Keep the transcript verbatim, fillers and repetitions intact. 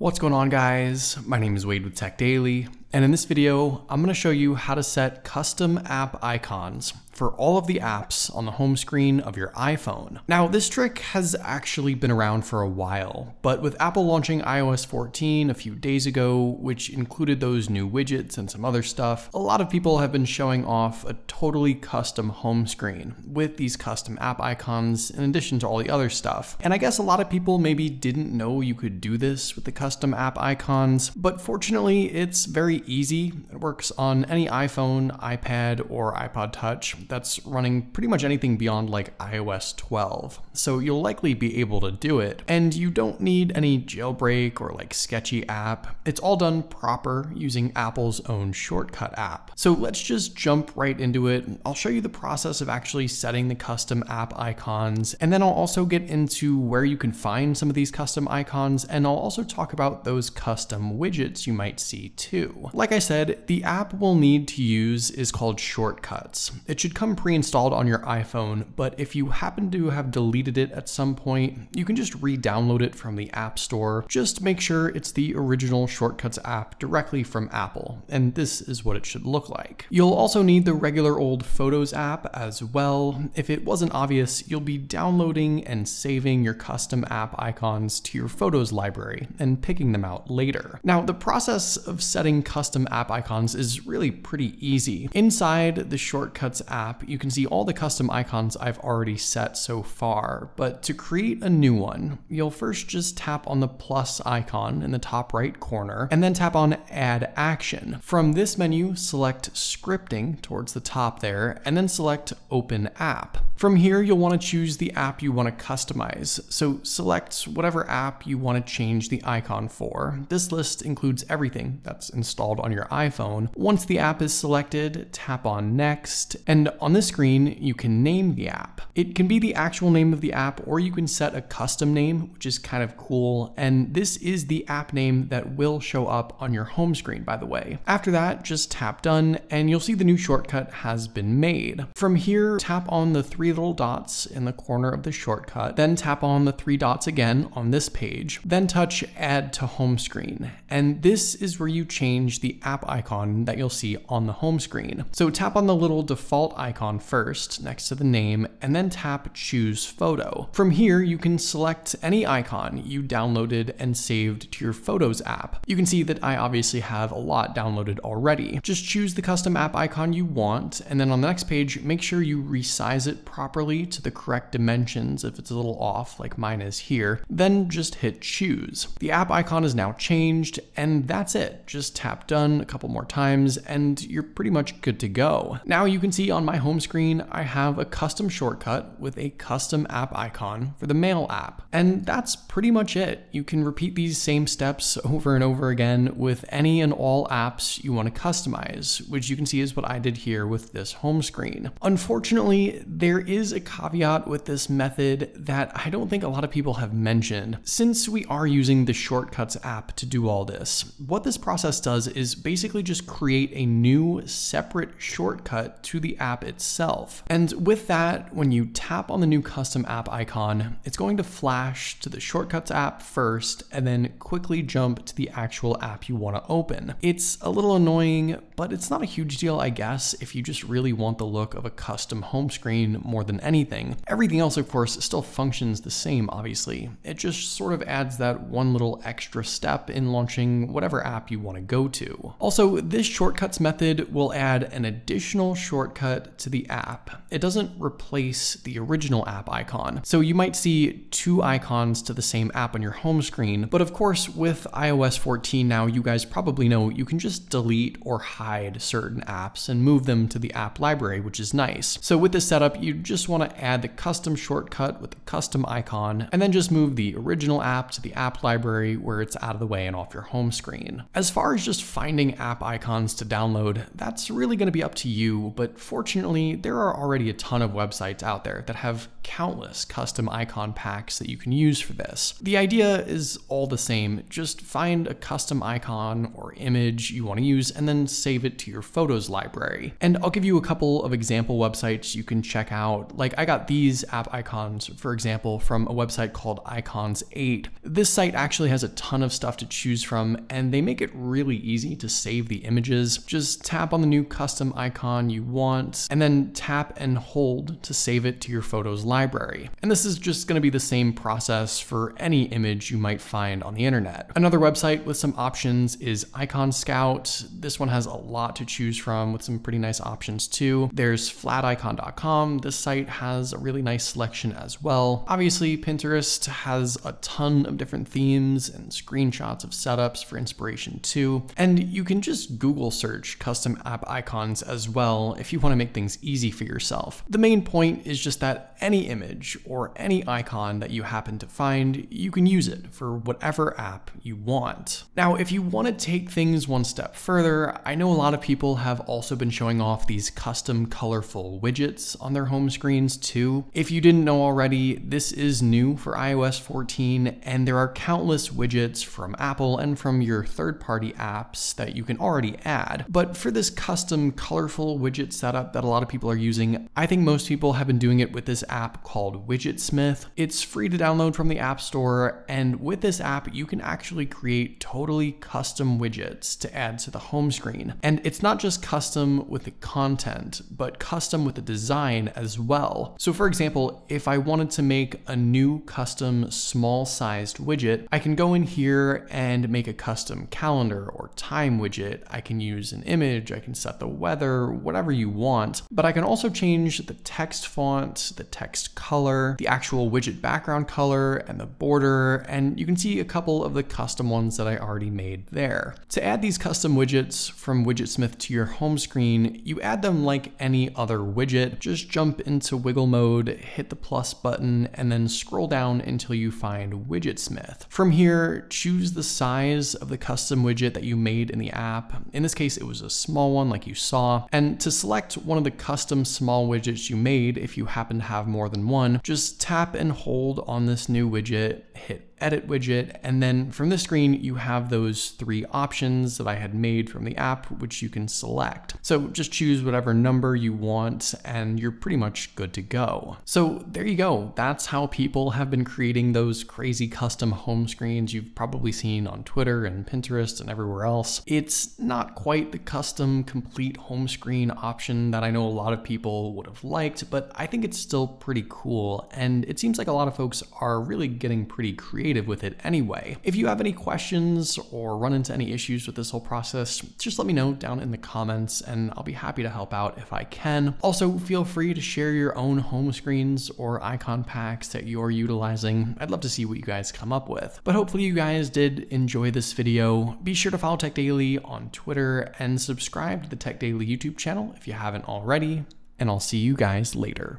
What's going on, guys? My name is Wade with Tech Daily, and in this video, I'm gonna show you how to set custom app icons for all of the apps on the home screen of your iPhone. Now, this trick has actually been around for a while, but with Apple launching i O S fourteen a few days ago, which included those new widgets and some other stuff, a lot of people have been showing off a totally custom home screen with these custom app icons in addition to all the other stuff. And I guess a lot of people maybe didn't know you could do this with the custom app icons, but fortunately, it's very easy. It works on any iPhone, iPad, or iPod Touch that's running pretty much anything beyond like i O S twelve. So you'll likely be able to do it, and you don't need any jailbreak or like sketchy app. It's all done proper using Apple's own Shortcut app. So let's just jump right into it. I'll show you the process of actually setting the custom app icons, and then I'll also get into where you can find some of these custom icons, and I'll also talk about those custom widgets you might see too. Like I said, the app we'll need to use is called Shortcuts. It should come pre-installed on your iPhone, but if you happen to have deleted it at some point, you can just re-download it from the App Store. Just make sure it's the original Shortcuts app directly from Apple, and this is what it should look like. You'll also need the regular old Photos app as well. If it wasn't obvious, you'll be downloading and saving your custom app icons to your Photos library and picking them out later. Now, the process of setting custom app icons is really pretty easy. Inside the Shortcuts app, you can see all the custom icons I've already set so far, but to create a new one, you'll first just tap on the plus icon in the top right corner, and then tap on Add Action. From this menu, select Scripting towards the top there, and then select Open App. From here, you'll want to choose the app you want to customize, so select whatever app you want to change the icon for. This list includes everything that's installed on your iPhone. Once the app is selected, tap on Next, and on this screen, you can name the app. It can be the actual name of the app, or you can set a custom name, which is kind of cool, and this is the app name that will show up on your home screen, by the way. After that, just tap Done, and you'll see the new shortcut has been made. From here, tap on the three little dots in the corner of the shortcut, then tap on the three dots again on this page, then touch Add to Home Screen, and this is where you change the app icon that you'll see on the home screen. So tap on the little default icon first next to the name, and then tap Choose Photo. From here, you can select any icon you downloaded and saved to your Photos app. You can see that I obviously have a lot downloaded already. Just choose the custom app icon you want, and then on the next page, make sure you resize it properly properly to the correct dimensions if it's a little off like mine is here, then just hit choose. The app icon is now changed, and that's it. Just tap done a couple more times and you're pretty much good to go. Now you can see on my home screen, I have a custom shortcut with a custom app icon for the Mail app, and that's pretty much it. You can repeat these same steps over and over again with any and all apps you want to customize, which you can see is what I did here with this home screen. Unfortunately, there is is a caveat with this method that I don't think a lot of people have mentioned. Since we are using the Shortcuts app to do all this, what this process does is basically just create a new separate shortcut to the app itself. And with that, when you tap on the new custom app icon, it's going to flash to the Shortcuts app first and then quickly jump to the actual app you want to open. It's a little annoying, but it's not a huge deal, I guess, if you just really want the look of a custom home screen more than anything. Everything else, of course, still functions the same, obviously. It just sort of adds that one little extra step in launching whatever app you want to go to. Also, this shortcuts method will add an additional shortcut to the app. It doesn't replace the original app icon. So you might see two icons to the same app on your home screen, but of course, with i O S fourteen now, you guys probably know you can just delete or hide certain apps and move them to the app library, which is nice. So with this setup, you just want to add the custom shortcut with the custom icon, and then just move the original app to the app library where it's out of the way and off your home screen. As far as just finding app icons to download, that's really going to be up to you, but fortunately, there are already a ton of websites out there that have countless custom icon packs that you can use for this. The idea is all the same, just find a custom icon or image you want to use and then save it to your Photos library. And I'll give you a couple of example websites you can check out out. Like I got these app icons, for example, from a website called Icons eight. This site actually has a ton of stuff to choose from, and they make it really easy to save the images. Just tap on the new custom icon you want, and then tap and hold to save it to your photos library. And this is just gonna be the same process for any image you might find on the internet. Another website with some options is Icon Scout. This one has a lot to choose from with some pretty nice options too. There's flaticon dot com. This site has a really nice selection as well. Obviously, Pinterest has a ton of different themes and screenshots of setups for inspiration too. And you can just Google search custom app icons as well if you want to make things easy for yourself. The main point is just that any image or any icon that you happen to find, you can use it for whatever app you want. Now, if you want to take things one step further, I know a lot of people have also been showing off these custom colorful widgets on their home screens too. If you didn't know already, this is new for i O S fourteen, and there are countless widgets from Apple and from your third-party apps that you can already add. But for this custom colorful widget setup that a lot of people are using, I think most people have been doing it with this app called Widgetsmith. It's free to download from the App Store, and with this app, you can actually create totally custom widgets to add to the home screen. And it's not just custom with the content, but custom with the design as well. So for example, if I wanted to make a new custom small-sized widget, I can go in here and make a custom calendar or time widget. I can use an image, I can set the weather, whatever you want, but I can also change the text font, the text color, the actual widget background color, and the border, and you can see a couple of the custom ones that I already made there. To add these custom widgets from Widgetsmith to your home screen, you add them like any other widget. Just jump into wiggle mode, hit the plus button, and then scroll down until you find Widgetsmith. From here, choose the size of the custom widget that you made in the app. In this case, it was a small one like you saw. And to select one of the custom small widgets you made, if you happen to have more than one, just tap and hold on this new widget, hit edit widget, and then from this screen, you have those three options that I had made from the app, which you can select. So just choose whatever number you want, and you're pretty much good to go. So there you go. That's how people have been creating those crazy custom home screens you've probably seen on Twitter and Pinterest and everywhere else. It's not quite the custom complete home screen option that I know a lot of people would have liked, but I think it's still pretty cool. And it seems like a lot of folks are really getting pretty creative with it anyway. If you have any questions or run into any issues with this whole process, just let me know down in the comments and I'll be happy to help out if I can. Also, feel free to share your own home screens or icon packs that you're utilizing. I'd love to see what you guys come up with. But hopefully you guys did enjoy this video. Be sure to follow Tech Daily on Twitter and subscribe to the Tech Daily YouTube channel if you haven't already, and I'll see you guys later.